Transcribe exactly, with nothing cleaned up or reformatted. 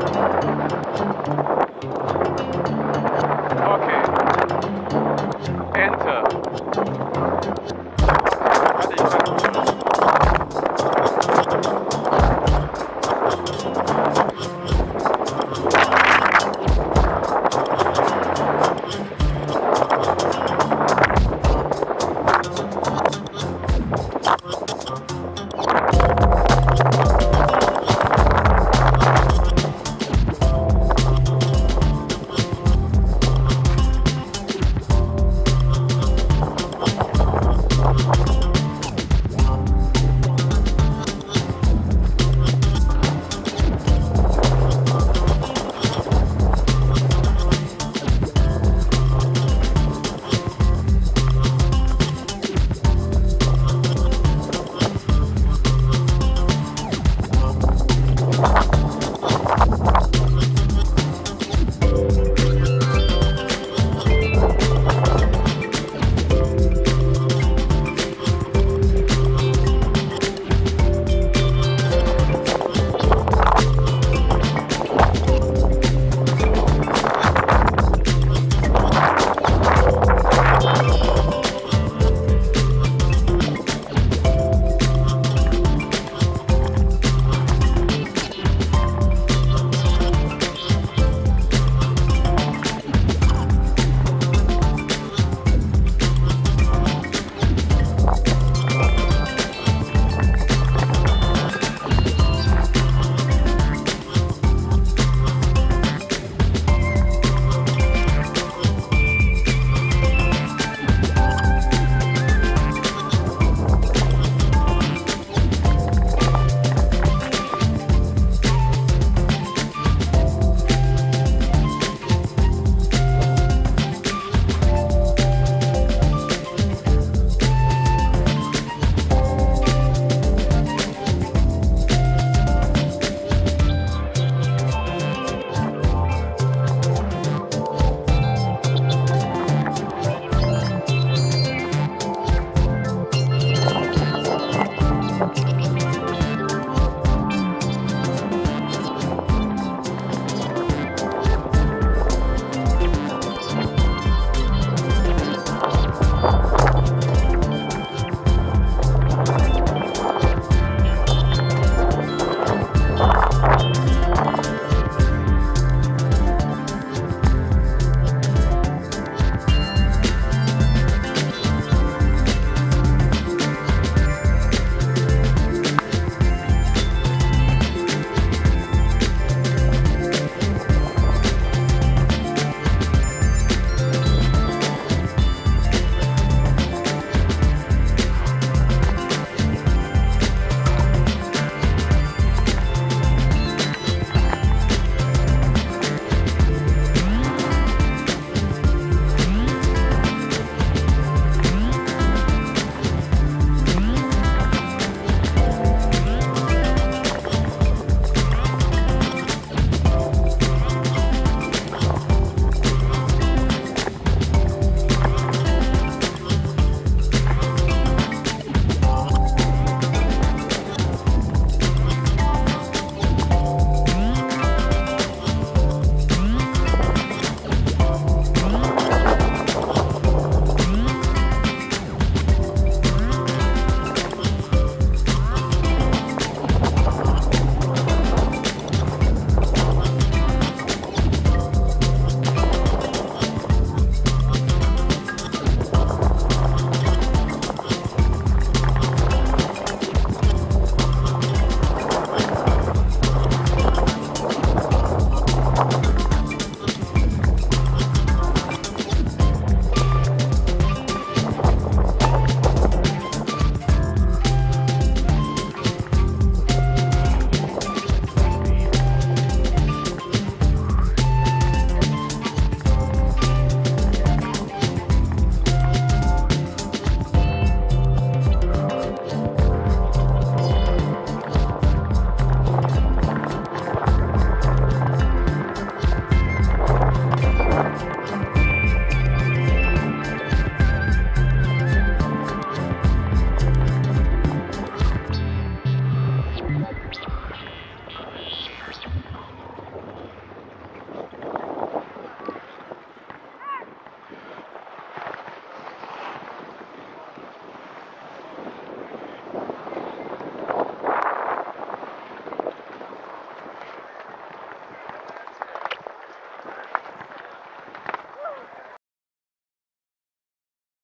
Okay. Enter.